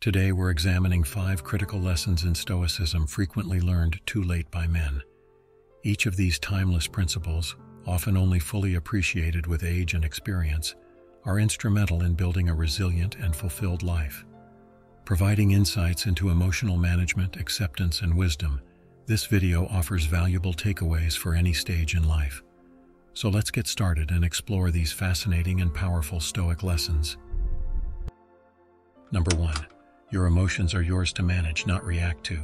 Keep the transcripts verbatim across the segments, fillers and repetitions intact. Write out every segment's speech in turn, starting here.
Today we're examining five critical lessons in Stoicism frequently learned too late by men. Each of these timeless principles, often only fully appreciated with age and experience, are instrumental in building a resilient and fulfilled life. Providing insights into emotional management, acceptance, and wisdom, this video offers valuable takeaways for any stage in life. So let's get started and explore these fascinating and powerful Stoic lessons. Number one, your emotions are yours to manage, not react to.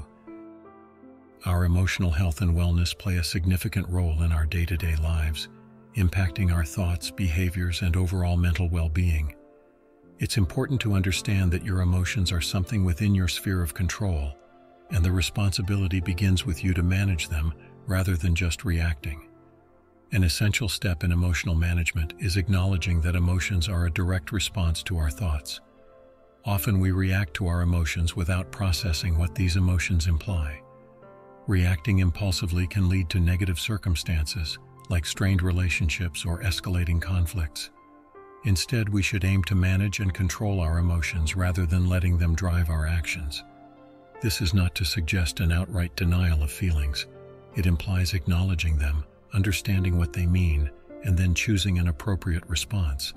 Our emotional health and wellness play a significant role in our day-to-day lives, impacting our thoughts, behaviors, and overall mental well-being. It's important to understand that your emotions are something within your sphere of control, and the responsibility begins with you to manage them rather than just reacting. An essential step in emotional management is acknowledging that emotions are a direct response to our thoughts. Often we react to our emotions without processing what these emotions imply. Reacting impulsively can lead to negative circumstances, like strained relationships or escalating conflicts. Instead, we should aim to manage and control our emotions rather than letting them drive our actions. This is not to suggest an outright denial of feelings. It implies acknowledging them, understanding what they mean, and then choosing an appropriate response.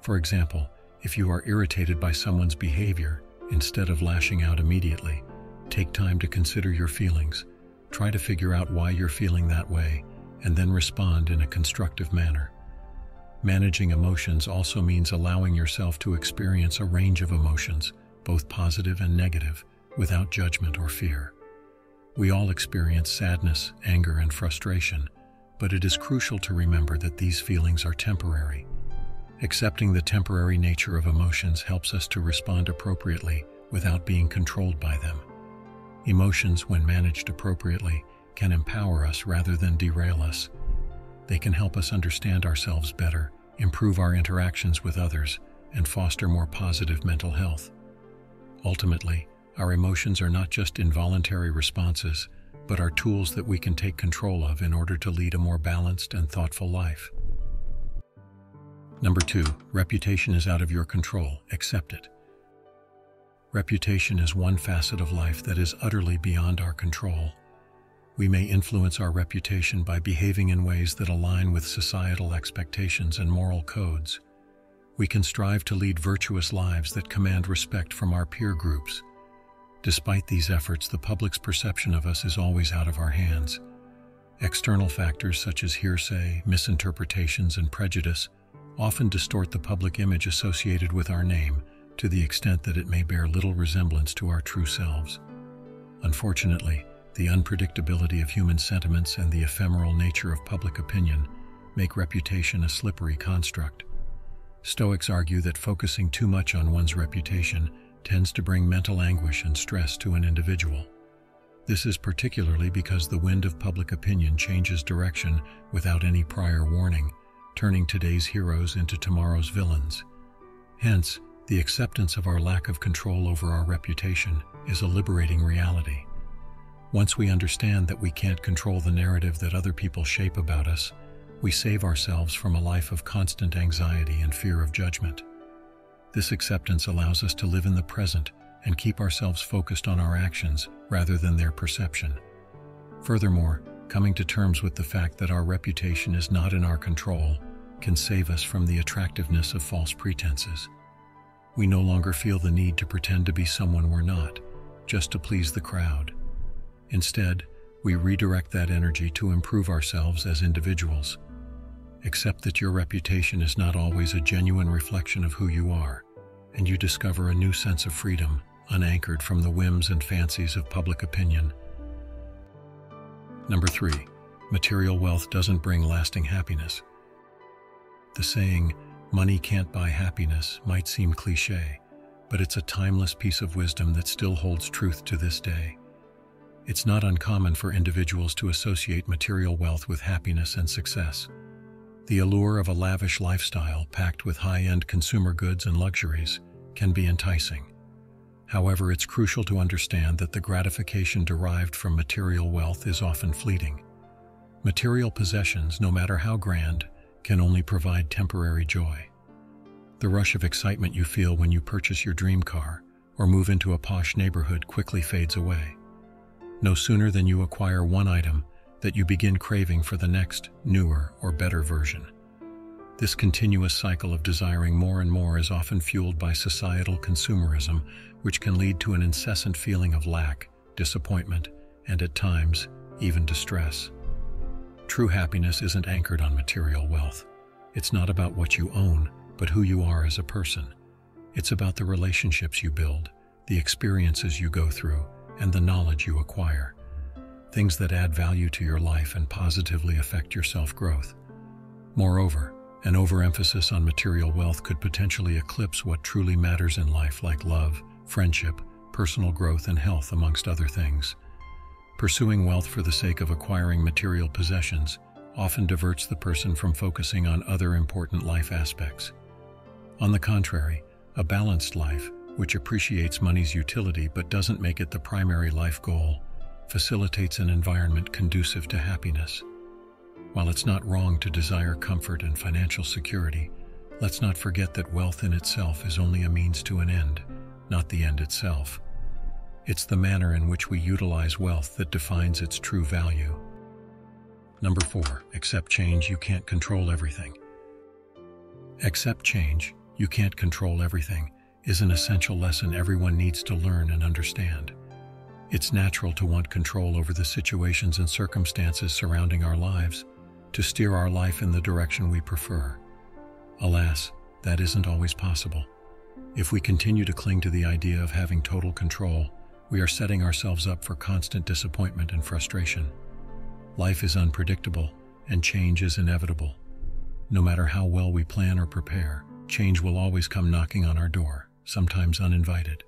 For example, if you are irritated by someone's behavior, instead of lashing out immediately, take time to consider your feelings, try to figure out why you're feeling that way, and then respond in a constructive manner. Managing emotions also means allowing yourself to experience a range of emotions, both positive and negative, without judgment or fear. We all experience sadness, anger, and frustration, but it is crucial to remember that these feelings are temporary. Accepting the temporary nature of emotions helps us to respond appropriately without being controlled by them. Emotions, when managed appropriately, can empower us rather than derail us. They can help us understand ourselves better, improve our interactions with others, and foster more positive mental health. Ultimately, our emotions are not just involuntary responses, but are tools that we can take control of in order to lead a more balanced and thoughtful life. Number two, reputation is out of your control. Accept it. Reputation is one facet of life that is utterly beyond our control. We may influence our reputation by behaving in ways that align with societal expectations and moral codes. We can strive to lead virtuous lives that command respect from our peer groups. Despite these efforts, the public's perception of us is always out of our hands. External factors such as hearsay, misinterpretations, and prejudice often distort the public image associated with our name to the extent that it may bear little resemblance to our true selves. Unfortunately, the unpredictability of human sentiments and the ephemeral nature of public opinion make reputation a slippery construct. Stoics argue that focusing too much on one's reputation tends to bring mental anguish and stress to an individual. This is particularly because the wind of public opinion changes direction without any prior warning, turning today's heroes into tomorrow's villains. Hence, the acceptance of our lack of control over our reputation is a liberating reality. Once we understand that we can't control the narrative that other people shape about us, we save ourselves from a life of constant anxiety and fear of judgment. This acceptance allows us to live in the present and keep ourselves focused on our actions rather than their perception. Furthermore, coming to terms with the fact that our reputation is not in our control can save us from the attractiveness of false pretenses. We no longer feel the need to pretend to be someone we're not, just to please the crowd. Instead, we redirect that energy to improve ourselves as individuals. Accept that your reputation is not always a genuine reflection of who you are, and you discover a new sense of freedom, unanchored from the whims and fancies of public opinion. Number three, material wealth doesn't bring lasting happiness. The saying, "Money can't buy happiness," might seem cliché, but it's a timeless piece of wisdom that still holds truth to this day. It's not uncommon for individuals to associate material wealth with happiness and success. The allure of a lavish lifestyle packed with high-end consumer goods and luxuries can be enticing. However, it's crucial to understand that the gratification derived from material wealth is often fleeting. Material possessions, no matter how grand, can only provide temporary joy. The rush of excitement you feel when you purchase your dream car or move into a posh neighborhood quickly fades away. No sooner than you acquire one item that you begin craving for the next, newer, or better version. This continuous cycle of desiring more and more is often fueled by societal consumerism, which can lead to an incessant feeling of lack, disappointment, and at times, even distress. True happiness isn't anchored on material wealth. It's not about what you own, but who you are as a person. It's about the relationships you build, the experiences you go through, and the knowledge you acquire. Things that add value to your life and positively affect your self-growth. Moreover, an overemphasis on material wealth could potentially eclipse what truly matters in life, like love, friendship, personal growth, and health, amongst other things. Pursuing wealth for the sake of acquiring material possessions often diverts the person from focusing on other important life aspects. On the contrary, a balanced life, which appreciates money's utility but doesn't make it the primary life goal, facilitates an environment conducive to happiness. While it's not wrong to desire comfort and financial security, let's not forget that wealth in itself is only a means to an end, not the end itself. It's the manner in which we utilize wealth that defines its true value. Number four, accept change. You can't control everything. Accept change. You can't control everything is an essential lesson everyone needs to learn and understand. It's natural to want control over the situations and circumstances surrounding our lives, to steer our life in the direction we prefer. Alas, that isn't always possible. If we continue to cling to the idea of having total control, we are setting ourselves up for constant disappointment and frustration. Life is unpredictable, and change is inevitable. No matter how well we plan or prepare, change will always come knocking on our door, sometimes uninvited.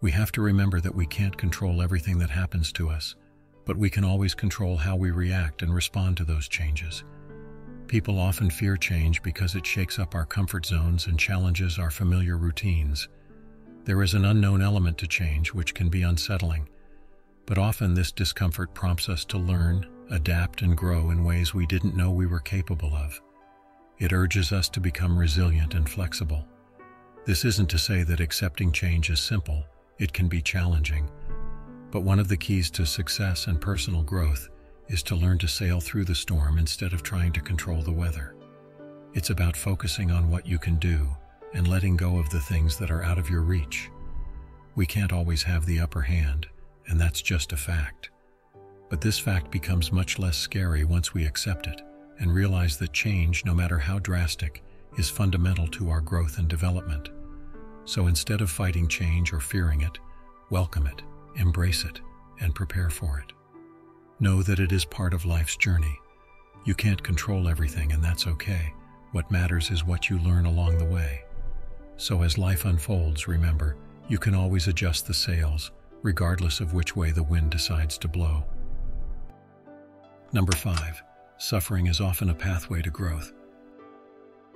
We have to remember that we can't control everything that happens to us, but we can always control how we react and respond to those changes. People often fear change because it shakes up our comfort zones and challenges our familiar routines. There is an unknown element to change which can be unsettling, but often this discomfort prompts us to learn, adapt, and grow in ways we didn't know we were capable of. It urges us to become resilient and flexible. This isn't to say that accepting change is simple. It can be challenging. But one of the keys to success and personal growth is to learn to sail through the storm instead of trying to control the weather. It's about focusing on what you can do and letting go of the things that are out of your reach. We can't always have the upper hand, and that's just a fact. But this fact becomes much less scary once we accept it and realize that change, no matter how drastic, is fundamental to our growth and development. So instead of fighting change or fearing it, welcome it, embrace it, and prepare for it. Know that it is part of life's journey. You can't control everything, and that's okay. What matters is what you learn along the way. So as life unfolds, remember, you can always adjust the sails, regardless of which way the wind decides to blow. Number five, suffering is often a pathway to growth.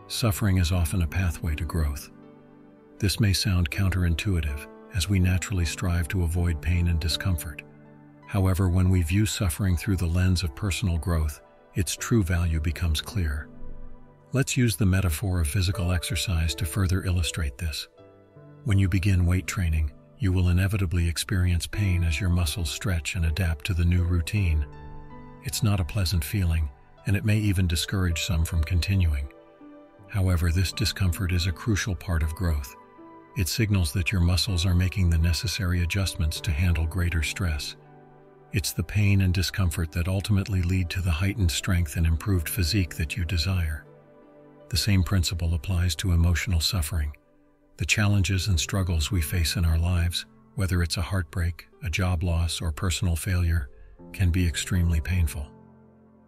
Suffering is often a pathway to growth. This may sound counterintuitive, as we naturally strive to avoid pain and discomfort. However, when we view suffering through the lens of personal growth, its true value becomes clear. Let's use the metaphor of physical exercise to further illustrate this. When you begin weight training, you will inevitably experience pain as your muscles stretch and adapt to the new routine. It's not a pleasant feeling, and it may even discourage some from continuing. However, this discomfort is a crucial part of growth. It signals that your muscles are making the necessary adjustments to handle greater stress. It's the pain and discomfort that ultimately lead to the heightened strength and improved physique that you desire. The same principle applies to emotional suffering. The challenges and struggles we face in our lives, whether it's a heartbreak, a job loss, or personal failure, can be extremely painful.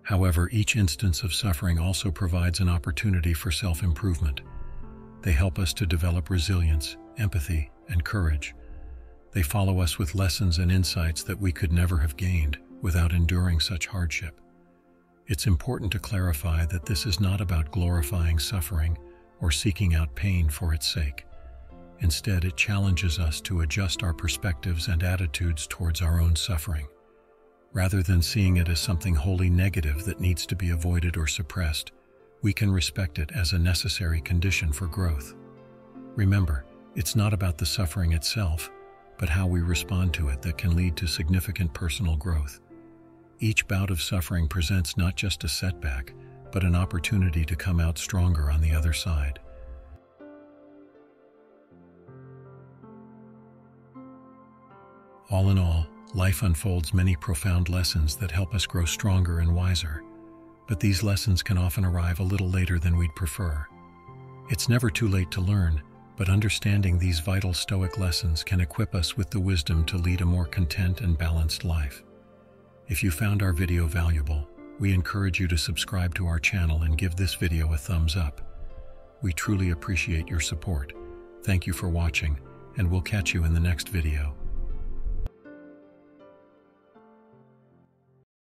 However, each instance of suffering also provides an opportunity for self-improvement. They help us to develop resilience, empathy, and courage. They follow us with lessons and insights that we could never have gained without enduring such hardship. It's important to clarify that this is not about glorifying suffering or seeking out pain for its sake. Instead, it challenges us to adjust our perspectives and attitudes towards our own suffering. Rather than seeing it as something wholly negative that needs to be avoided or suppressed, we can respect it as a necessary condition for growth. Remember, It's not about the suffering itself, but how we respond to it that can lead to significant personal growth. Each bout of suffering presents not just a setback, but an opportunity to come out stronger on the other side. All in all, life unfolds many profound lessons that help us grow stronger and wiser, but these lessons can often arrive a little later than we'd prefer. It's never too late to learn, but understanding these vital Stoic lessons can equip us with the wisdom to lead a more content and balanced life. If you found our video valuable, we encourage you to subscribe to our channel and give this video a thumbs up. We truly appreciate your support. Thank you for watching, and we'll catch you in the next video.